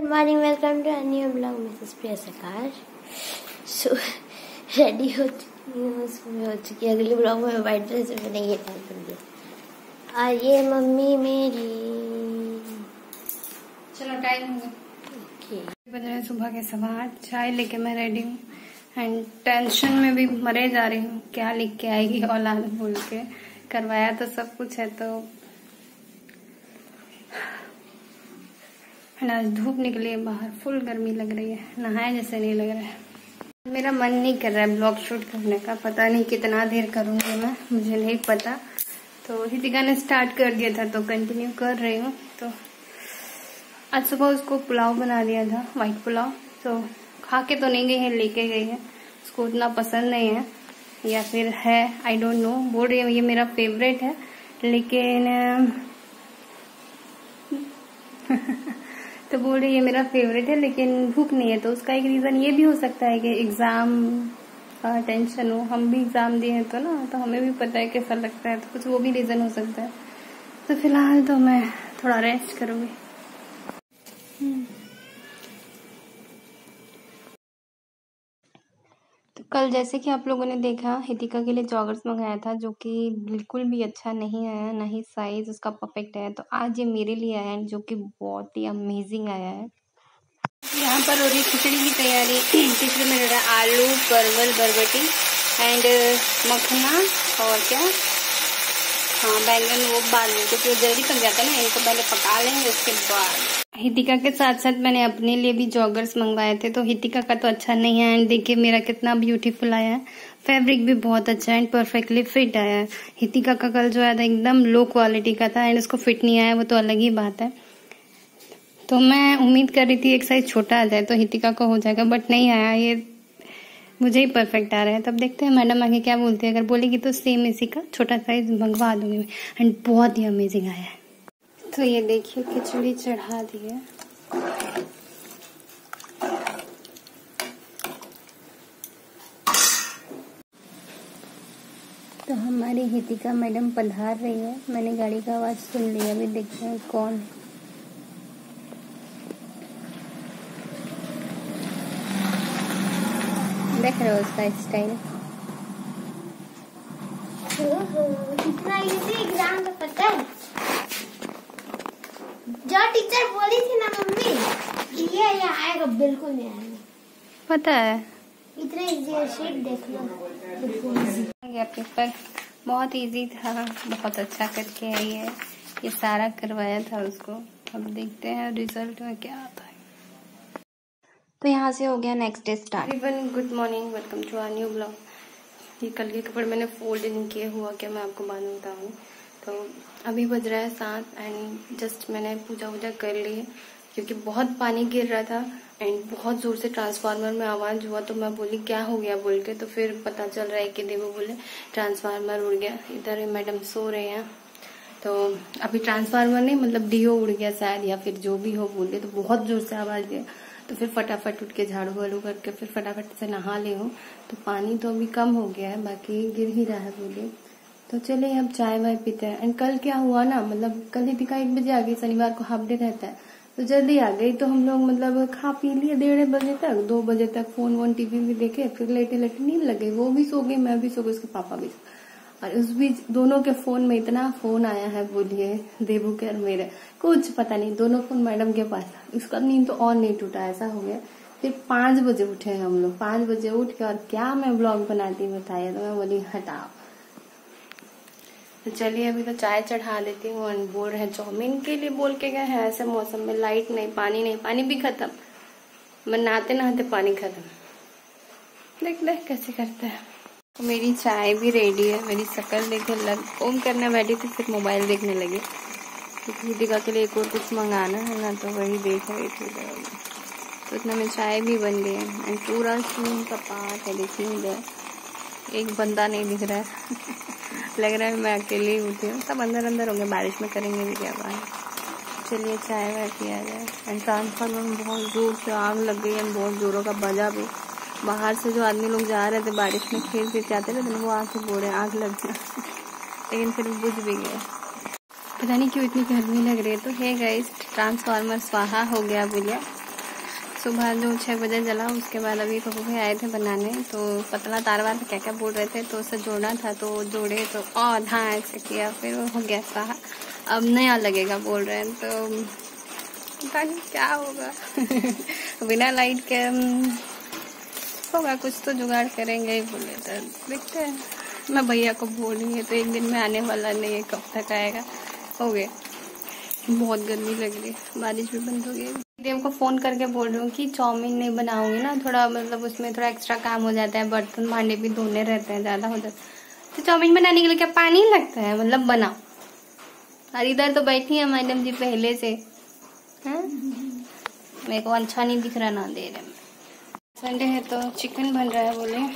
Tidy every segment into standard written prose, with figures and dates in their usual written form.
Good morning, welcome to अन्य blog. Mrs Priya Sakar so ready हो चुकी हूँ, सुबह हो चुकी है। अगले ब्लॉग में वाइट ड्रेस में नहीं डाल दूँगी। और ये मम्मी मेरी, चलो टाइम हो गया। बज रहे सुबह के 7:15, चाय लेके मैं रेडी हूँ एंड टेंशन में भी मरे जा रही हूँ, क्या लिख के आएगी औलाद बोल के। करवाया तो सब कुछ है तो ना, आज धूप निकली है बाहर, फुल गर्मी लग रही है, नहाया जैसे नहीं लग रहा है। मेरा मन नहीं कर रहा है ब्लॉग शूट करने का, पता नहीं कितना देर करूँगी मैं, मुझे नहीं पता। तो हितिका ने स्टार्ट कर दिया था तो कंटिन्यू कर रही हूँ। तो आज सुबह उसको पुलाव बना दिया था, वाइट पुलाव, तो खा के तो नहीं गई है, लेके गई है। उसको उतना पसंद नहीं है या फिर है, आई डोंट नो। बोल रही है ये मेरा फेवरेट है, लेकिन तो बोल रही है मेरा फेवरेट है लेकिन भूख नहीं है। तो उसका एक रीज़न ये भी हो सकता है कि एग्ज़ाम का टेंशन हो, हम भी एग्ज़ाम दिए हैं तो ना, तो हमें भी पता है कैसा लगता है, तो कुछ वो भी रीज़न हो सकता है। तो फिलहाल तो मैं थोड़ा रेस्ट करूँगी। तो कल जैसे कि आप लोगों ने देखा, हितिका के लिए जॉगर्स मंगाया था जो कि बिल्कुल भी अच्छा नहीं आया, ना ही साइज़ उसका परफेक्ट है। तो आज ये मेरे लिए आया है जो कि बहुत ही अमेजिंग आया है। यहाँ पर हो रही खिचड़ी की तैयारी। खिचड़ी में रहा आलू, परवल, बरबटी एंड मखना और क्या, हाँ बैंगन, वो बाल में क्योंकि वो जल्दी पक जाता है ना, इनको पहले पका लेंगे उसके बाद। हितिका के साथ साथ मैंने अपने लिए भी जॉगर्स मंगवाए थे। तो हितिका का तो अच्छा नहीं है एंड देखिए मेरा कितना ब्यूटीफुल आया है, फैब्रिक भी बहुत अच्छा एंड परफेक्टली फिट आया है। हितिका का कल जो आया था एकदम लो क्वालिटी का था एंड उसको फिट नहीं आया, वो तो अलग ही बात है। तो मैं उम्मीद कर रही थी एक साइज छोटा आ जाए तो हितिका को हो जाएगा, बट नहीं आया, ये मुझे ही परफेक्ट आ रहा है। तब देखते हैं मैडम आगे क्या बोलती है, अगर बोलेगी तो सेम इसी का छोटा साइज मंगवा दूंगी मैं एंड बहुत ही अमेजिंग आया है। तो ये देखिए खिचड़ी चढ़ा दी है, तो हमारी हितिका मैडम पधार रही है। मैंने गाड़ी का आवाज़ सुन लिया, अभी देखते हैं कौन है। देख रहे हो उसका स्टाइल, इतना इजी एग्जाम का, पता है जो टीचर बोली थी ना मम्मी ये आएगा, बिल्कुल नहीं आएगा, पता है इतना इजी शेड देख लो। ये पेपर बहुत इजी था, बहुत अच्छा करके आई है, ये सारा करवाया था उसको। अब देखते हैं रिजल्ट में क्या आता है। तो यहाँ से हो गया next day start. Everyone good morning, welcome to our new blog. ये कल के कपड़े मैंने फोल्ड नहीं किए हुआ कि मैं आपको बाद में बताऊँ। तो अभी बज रहा है 7 एंड जस्ट मैंने पूजा वूजा कर ली है क्योंकि बहुत पानी गिर रहा था एंड बहुत ज़ोर से ट्रांसफार्मर में आवाज़ हुआ, तो मैं बोली क्या हो गया बोल के, तो फिर पता चल रहा है कि देवो बोले ट्रांसफार्मर उड़ गया। इधर मैडम सो रहे हैं, तो अभी ट्रांसफार्मर नहीं मतलब डीओ उड़ गया शायद, या फिर जो भी हो बोले, तो बहुत ज़ोर से आवाज़ दिया। तो फिर फटाफट उठ के झाड़ू वाड़ू करके फिर फटाफट से नहा ले हूँ। तो पानी तो अभी कम हो गया है, बाकी गिर ही रहा है बोले। तो चले अब चाय वाय पीते हैं। एंड कल क्या हुआ ना, मतलब कल हितिका 1 बजे आ गई, शनिवार को हाफ डे रहता है तो जल्दी आ गई, तो हम लोग मतलब खा पी लिए 1:30 बजे तक, 2 बजे तक फोन वोन टीवी भी देखे, फिर लेटे लेटे नींद लग गई, वो भी सो गई, मैं भी सो गई, उसके पापा भी। और उस बीच दोनों के फोन में इतना फोन आया है बोलिए, देवू के और मेरे, कुछ पता नहीं, दोनों फोन मैडम के पास। उसका नींद तो और नहीं टूटा, ऐसा हो गया। फिर 5 बजे उठे हैं हम लोग, 5 बजे उठ के, और क्या मैं ब्लॉग बनाती बताया, तो मैं बोली हटाओ। तो चलिए अभी तो चाय चढ़ा देती हूँ। और बोल रहे हैं चाउमीन के लिए बोल के गए हैं, ऐसे मौसम में लाइट नहीं, पानी नहीं, पानी भी खत्म, मैं नहाते नहाते पानी खत्म, देख ले कैसे करते हैं। तो मेरी चाय भी रेडी है, मेरी शक्ल देखने लग, ओम करने बैठी थी फिर मोबाइल देखने लगी, क्योंकि हितिका के लिए एक और कुछ मंगाना है ना, तो वही देख रही थी। तो इतना में चाय भी बन गई है एंड पूरा सीन का पार्ट है, देखिए इधर एक बंदा नहीं दिख रहा है लग रहा है मैं अकेले ही उठी हूँ, सब अंदर अंदर होंगे, बारिश में करेंगे भी क्या बात। चलिए चाय वाय पिया जाए। एंड ट्रांसफार्मर में बहुत जोर से आग लग गई है, बहुत जोरों का बजा भी, बाहर से जो आदमी लोग जा रहे थे बारिश में खेल के आते थे, तो वो आके बोल रहे आग लग गया लेकिन फिर बुझ भी गया, पता नहीं क्यों इतनी गर्मी लग रही है। तो हे गाइस, ट्रांसफार्मर स्वाहा हो गया बोलिया, सुबह जो 6 बजे जला उसके बाद अभी पप्पू भाई आए थे बनाने, तो पतला तार वार क्या क्या बोल रहे थे, तो उसे जोड़ना था तो जोड़े तो आधा ऐसे किया फिर हो गया था, अब नया लगेगा बोल रहे हैं, तो पता नहीं क्या होगा। बिना लाइट के होगा कुछ तो जुगाड़ करेंगे ही बोले, तो देखते हैं। मैं भैया को बोलेंगे तो एक दिन में आने वाला नहीं है, कब तक आएगा। हो गया, बहुत गर्मी लग रही है, बारिश भी बंद हो गई। देव को फ़ोन करके बोल रही हूँ कि चाउमीन नहीं बनाऊंगी ना, थोड़ा मतलब उसमें थोड़ा एक्स्ट्रा काम हो जाता है, बर्तन भांडे भी धोने रहते हैं ज़्यादा हो जाते, तो चाउमीन बनाने के लिए क्या पानी लगता है, मतलब बनाओ। और इधर तो बैठी है मैडम जी पहले से, हैं मेरे को अच्छा नहीं दिख रहा ना दे रहे में। संडे है तो चिकन बन रहा है बोले,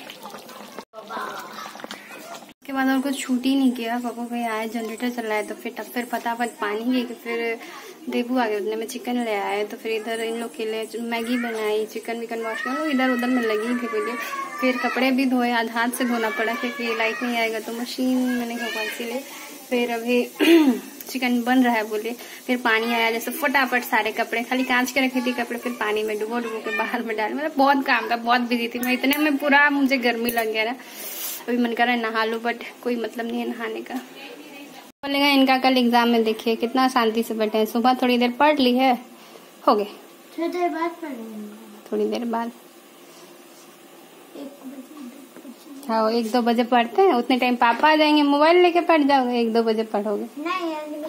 उसके बाद और कुछ छूट ही नहीं किया। पापा भाई आए जनरेटर चलाया तो फिर फटाफट पानी है कि फिर देबू आ गए, उतने में चिकन ले आए, तो फिर इधर इन लोग के लिए मैगी बनाई, चिकन विकन वॉश किया, इधर उधर में लगी थी मुझे। फिर कपड़े भी धोए, आज हाथ से धोना पड़ा क्योंकि लाइट नहीं आएगा तो मशीन मैंने कहा इसीलिए। फिर अभी चिकन बन रहा है बोले, फिर पानी आया जैसे फटाफट सारे कपड़े खाली कांच के रखे थे कपड़े, फिर पानी में डुबो के बाहर में डाले, मतलब बहुत काम था, बहुत बिजी थी मैं। इतने में पूरा मुझे गर्मी लग गया ना, अभी मन कर रहा है नहा लूँ बट कोई मतलब नहीं है नहाने का। बोलेगा इनका कल एग्जाम में, देखिए कितना शांति से बैठे हैं, सुबह थोड़ी देर पढ़ ली है, हो गए थोड़ी देर बाद हाँ 1-2 बजे पढ़ते हैं, उतने टाइम पापा आ जाएंगे मोबाइल लेके पढ़ जाओगे, 1-2 बजे पढ़ोगे।